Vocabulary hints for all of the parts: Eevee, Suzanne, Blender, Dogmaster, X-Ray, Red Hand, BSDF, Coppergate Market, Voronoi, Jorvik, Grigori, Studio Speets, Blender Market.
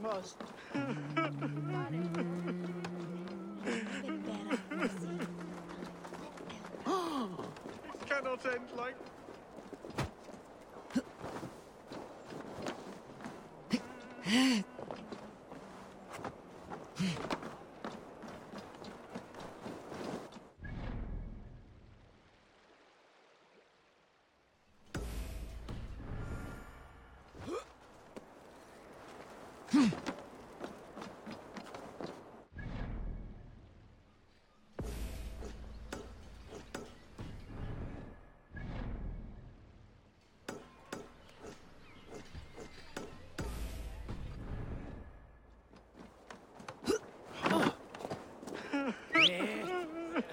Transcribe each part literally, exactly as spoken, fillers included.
Almost. It cannot end like.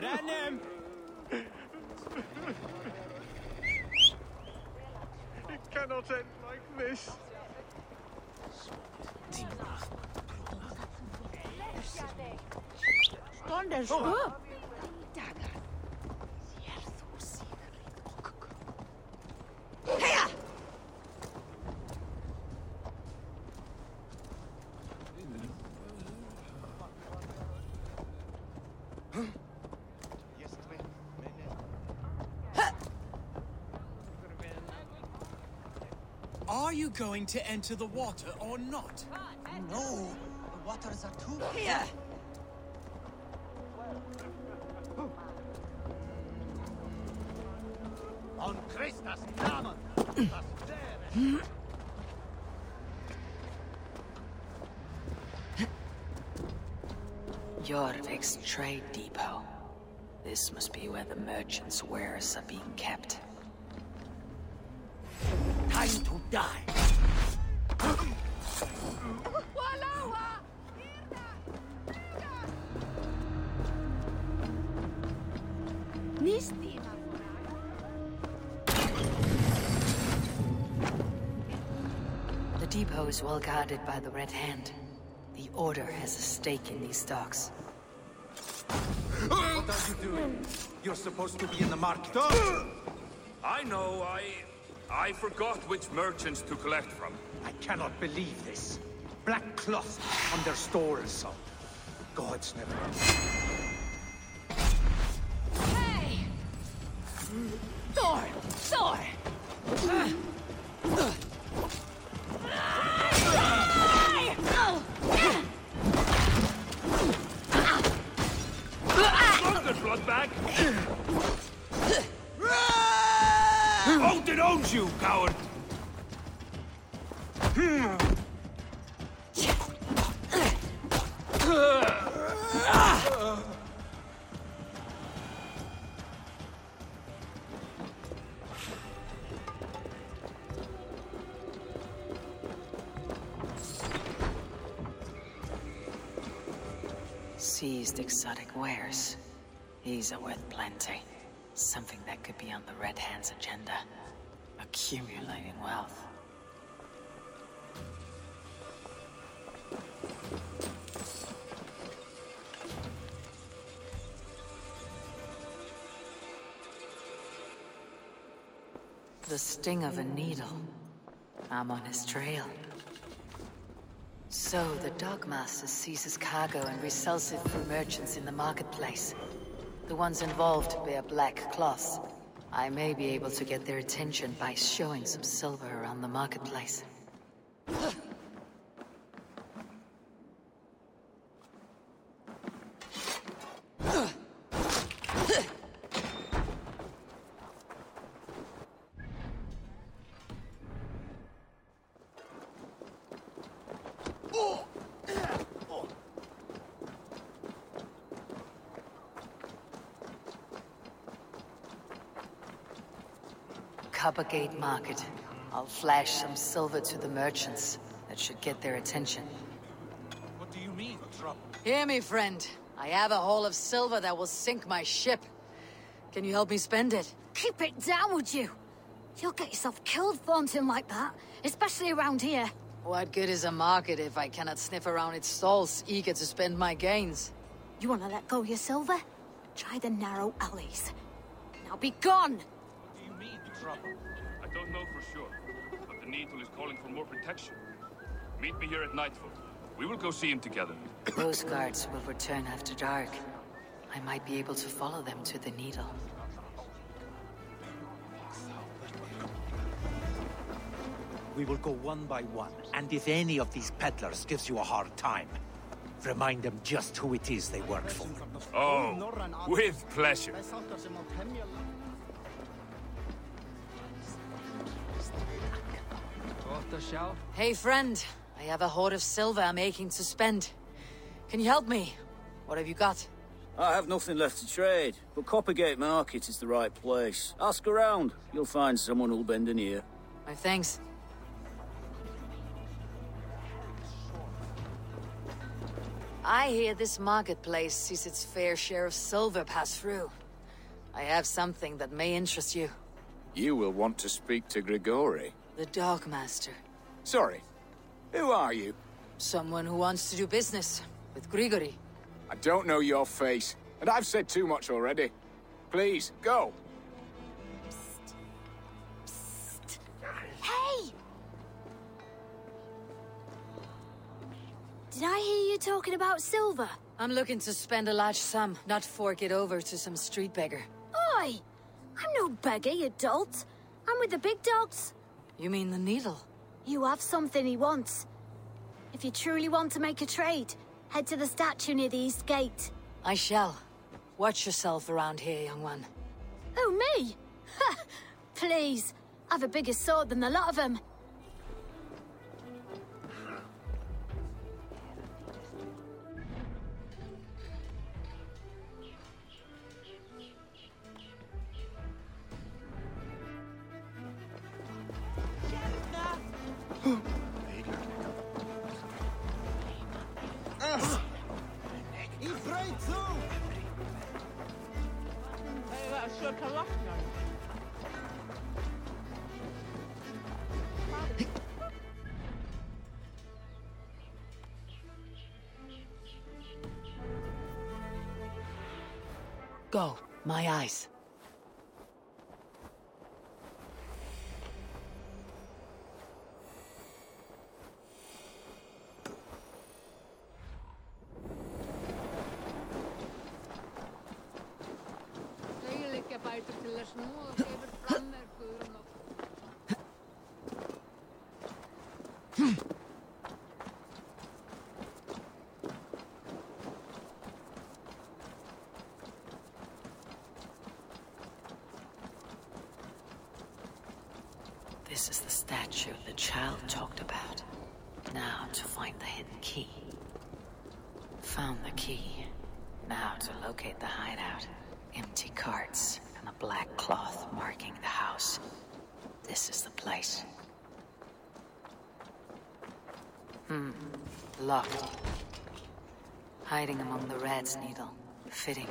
Run him! It cannot end like this. Thunderstruck! Oh. Are you going to enter the water or not? No, the waters are too here. Oh. On Christus Namen, das wäre. Jorvik's trade depot. This must be where the merchants' wares are being kept. Time to die! The depot is well guarded by the Red Hand. The Order has a stake in these stocks. What are you doing? You're supposed to be in the market. Don't. I know, I... I forgot which merchants to collect from. I cannot believe this. Black cloth on their stores, so... God's never... Hey! Thor! Thor! Uh. Uh. You coward! Seized exotic wares. These are worth plenty. Something that could be on the Red Hand's agenda. Accumulating wealth. The sting of a needle. I'm on his trail. So the Dogmaster seizes cargo and resells it through merchants in the marketplace. The ones involved wear black cloths. I may be able to get their attention by showing some silver around the marketplace. Coppergate Market. I'll flash some silver to the merchants. That should get their attention. What do you mean, trouble? Hear me, friend. I have a haul of silver that will sink my ship. Can you help me spend it? Keep it down, would you? You'll get yourself killed flaunting like that, especially around here. What good is a market if I cannot sniff around its stalls, eager to spend my gains? You wanna let go of your silver? Try the narrow alleys. Now be gone! What do you mean, the trouble? I don't know for sure, but the needle is calling for more protection. Meet me here at nightfall. We will go see him together. Those guards will return after dark. I might be able to follow them to the needle. We will go one by one, and if any of these peddlers gives you a hard time, remind them just who it is they work for. Oh, with pleasure. Hey, friend. I have a hoard of silver I'm aching to spend. Can you help me? What have you got? I have nothing left to trade, but Coppergate Market is the right place. Ask around. You'll find someone who'll bend an ear. My thanks. I hear this marketplace sees its fair share of silver pass through. I have something that may interest you. You will want to speak to Grigori. The Dogmaster. Sorry. Who are you? Someone who wants to do business with Grigori. I don't know your face, and I've said too much already. Please, go. Hey! Did I hear you talking about silver? I'm looking to spend a large sum, not fork it over to some street beggar. Oi! I'm no beggar, you dolt. I'm with the big dogs. You mean the needle? You have something he wants. If you truly want to make a trade, head to the statue near the east gate. I shall. Watch yourself around here, young one. Oh, me? Ha! Please. I've a bigger sword than the lot of them. Go, my eyes. This is the statue the child talked about. Now to find the hidden key. Found the key. Now to locate the hideout. Empty carts and a black cloth marking the house. This is the place. Hmm. Locked. Hiding among the rat's needle. Fitting.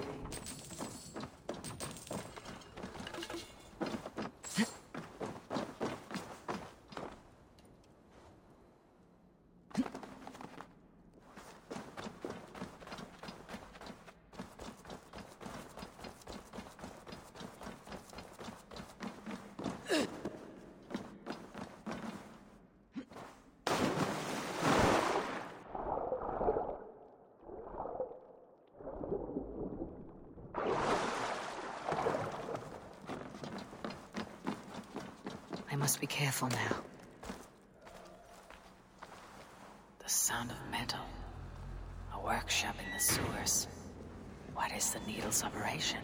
I must be careful now. The sound of metal. A workshop in the sewers. What is the needle's operation?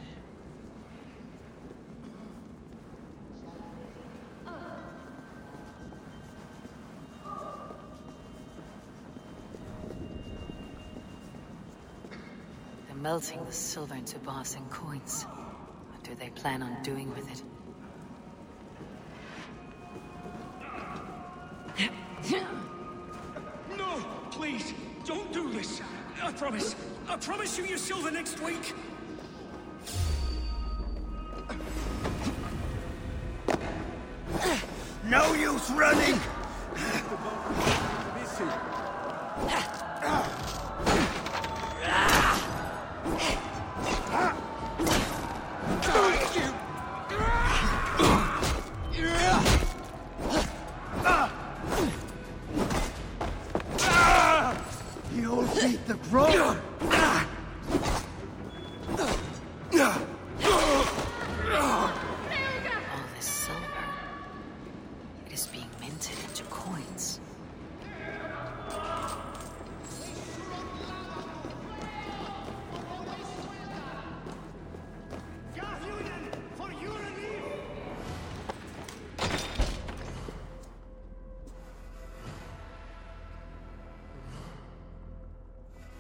melting the silver into bars and coins. What do they plan on doing with it? No, please, don't do this. I promise. I promise you your silver next week. No use running.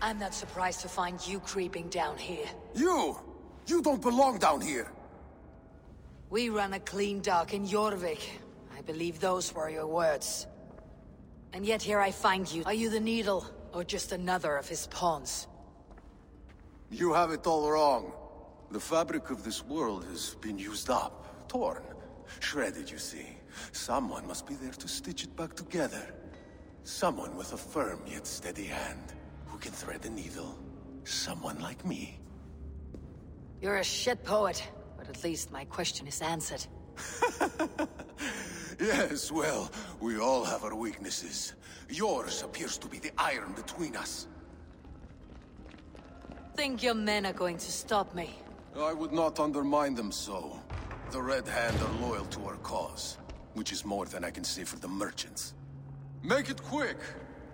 I'm not surprised to find you creeping down here. You! You don't belong down here! We run a clean dock in Jorvik. I believe those were your words. And yet here I find you. Are you the Needle, or just another of his pawns? You have it all wrong. The fabric of this world has been used up, torn, shredded, you see. Someone must be there to stitch it back together. Someone with a firm yet steady hand. Can thread the needle. Someone like me. You're a shit poet, but at least my question is answered. Yes, well, we all have our weaknesses. Yours appears to be the iron between us. Think your men are going to stop me? I would not undermine them so. The Red Hand are loyal to our cause, which is more than I can say for the merchants. Make it quick!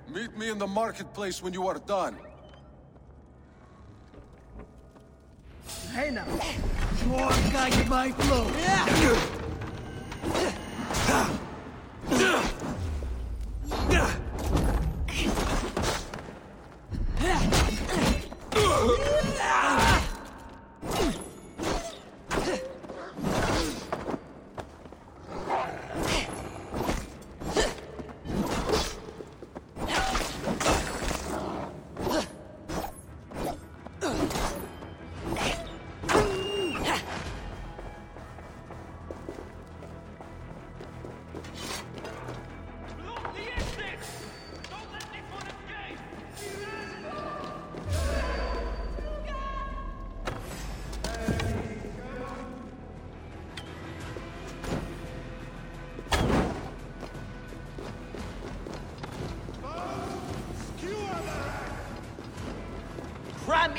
Meet me in the marketplace when you are done. Hey now, more guy in my flow.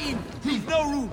In. Leave no room.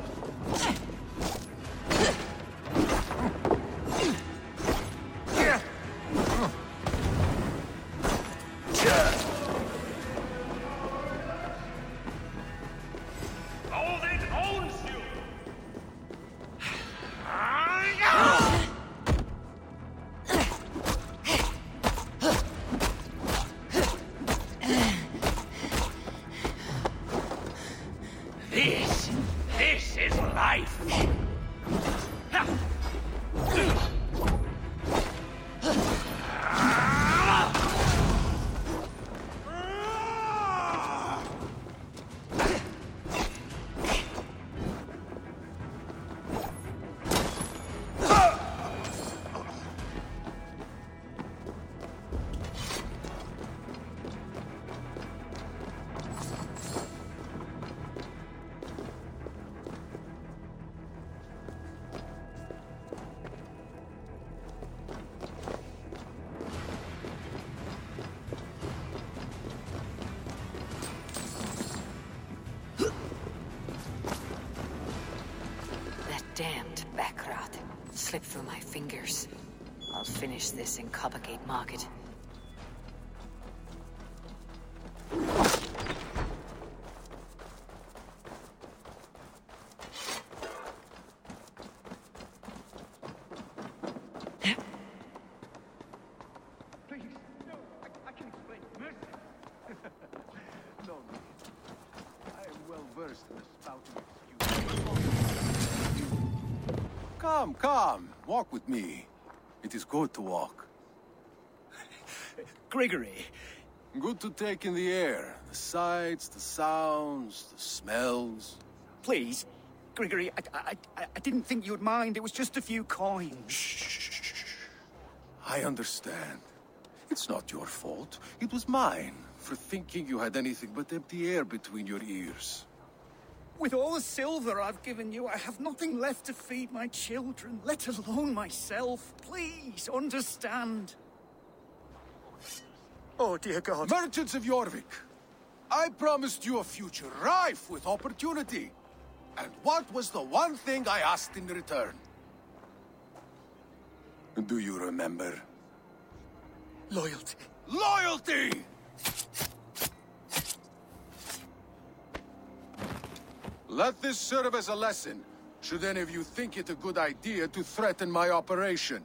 Damned backrot slipped through my fingers. I'll finish this in Coppergate Market. Please, no, I, I can explain. Mercy. No, no, I am well versed in the spouting excuse. Come, come. Walk with me. It is good to walk. Grigori. Good to take in the air. The sights, the sounds, the smells. Please, Grigori, I, I, I didn't think you'd mind. It was just a few coins. Shh. I understand. It's not your fault. It was mine for thinking you had anything but empty air between your ears. With all the silver I've given you, I have nothing left to feed my children, let alone myself. Please, understand. Oh, dear God. Merchants of Jorvik, I promised you a future rife with opportunity. And what was the one thing I asked in return? Do you remember? Loyalty. Loyalty! Let this serve as a lesson, should any of you think it a good idea to threaten my operation.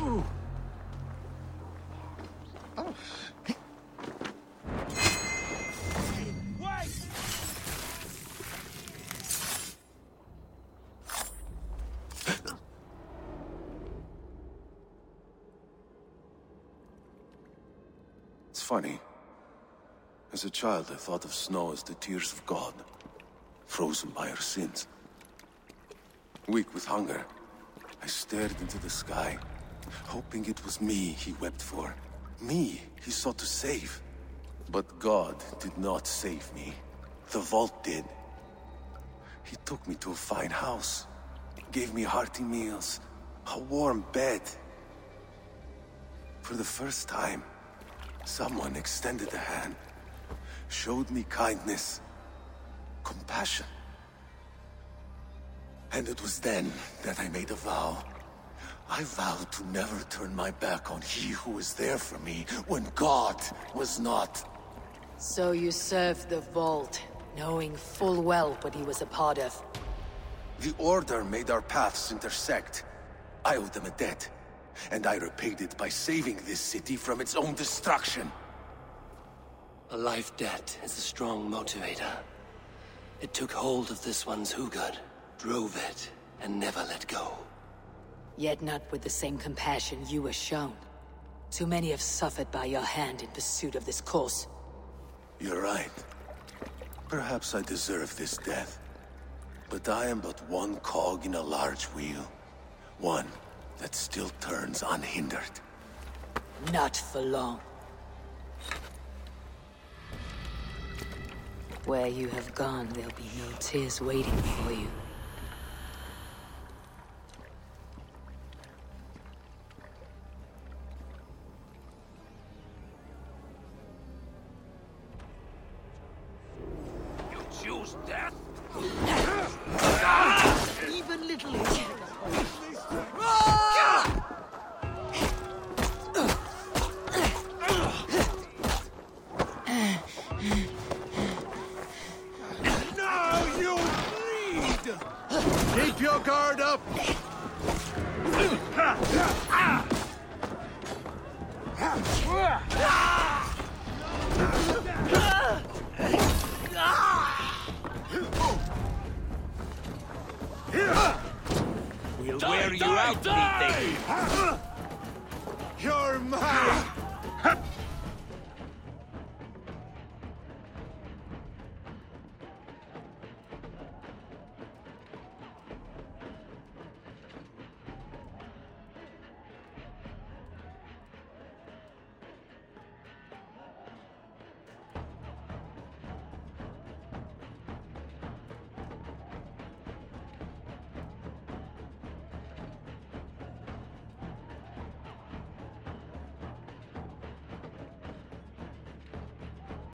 Ooh. Oh. It's funny. As a child, I thought of snow as the tears of God, frozen by our sins. Weak with hunger, I stared into the sky, hoping it was me he wept for. Me he sought to save. But God did not save me. The vault did. He took me to a fine house, gave me hearty meals, a warm bed. For the first time, someone extended a hand, showed me kindness, compassion. And it was then that I made a vow. I vowed to never turn my back on he who was there for me when God was not. So you served the Vault, knowing full well what he was a part of. The Order made our paths intersect. I owed them a debt, and I repaid it by saving this city from its own destruction. A life debt is a strong motivator. It took hold of this one's hugad, drove it, and never let go. Yet not with the same compassion you were shown. Too many have suffered by your hand in pursuit of this course. You're right. Perhaps I deserve this death. But I am but one cog in a large wheel. One that still turns unhindered. Not for long. Where you have gone, there'll be no tears waiting for you. Die, die. You're mine!